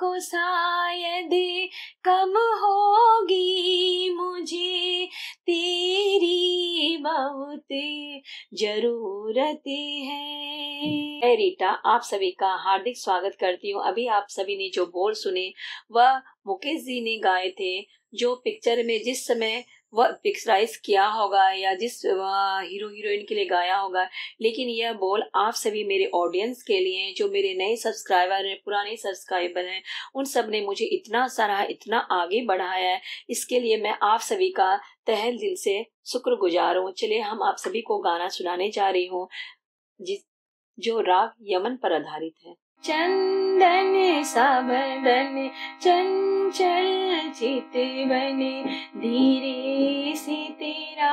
को शायद कम होगी मुझे तेरी बहुत जरूरत है। मैं रीटा आप सभी का हार्दिक स्वागत करती हूँ। अभी आप सभी ने जो बोल सुने वह मुकेश जी ने गाए थे, जो पिक्चर में जिस समय वह पिक्चराइज किया होगा या जिस हीरो हीरोइन के लिए गाया होगा। लेकिन यह बोल आप सभी मेरे ऑडियंस के लिए हैं, जो मेरे नए सब्सक्राइबर हैं, पुराने सब्सक्राइबर हैं, उन सब ने मुझे इतना सराहा, इतना आगे बढ़ाया है, इसके लिए मैं आप सभी का तहे दिल से शुक्रगुजार हूँ। चलिए हम आप सभी को गाना सुनाने जा रही हूँ जो राग यमन पर आधारित है। चंदन सा बदन चंचल चितवन धीरे से तेरा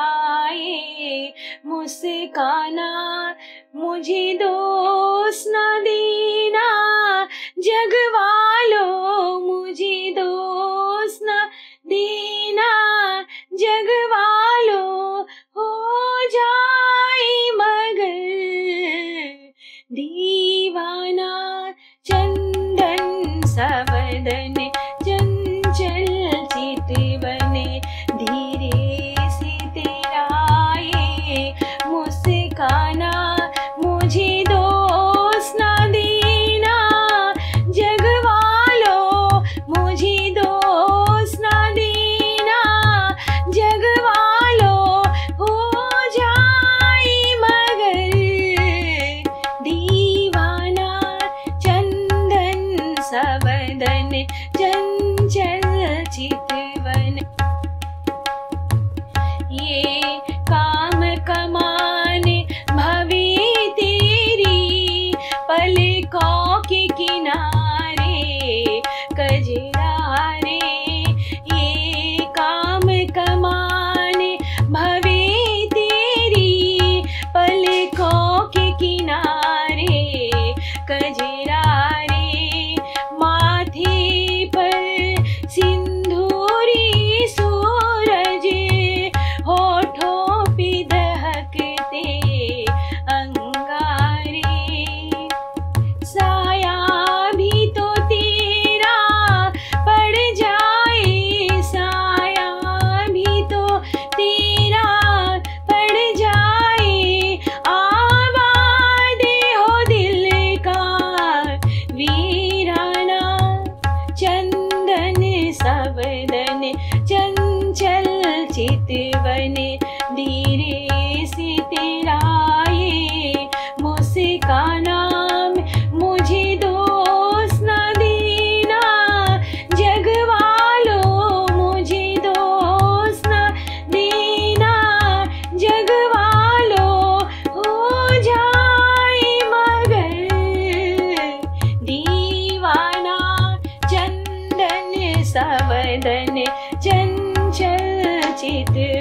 ये मुस्काना, मुझे दोष ना देना जग वालों, मुझे दोष ना देना जग वालों, हो जाए मगर दीवाना। चंदन सा बदन चंचल चितवन धीरे से तेरा ये मुस्काना, मुझे दोष ना देना जग वालों, मुझे दोष ना देना जग वालों, हो जाए मगर दीवाना। चंदन सा बदन चंचल चितवन ये काम कमाने भवे तेरी, पलकों के किनारे कजरारे ये काम कमाने भवे तेरी, पलकों के किनारे कजरारे, माथे पर सिंदूरी सूरज होठों पे दहकते अंगारे, साया भी तो तेरा पड़ जाए, साया भी तो तेरा पड़ जाए, आबाद हो दिल का वीराना। चंदन सा बदन चंचल चितवन धीरे से तेरा ये मुस्काना, मुझे दोष ना देना जग वालों, मुझे दोष ना देना जग वालों, हो जाए मगर दीवाना। चंदन सा बदन चंचल चितवन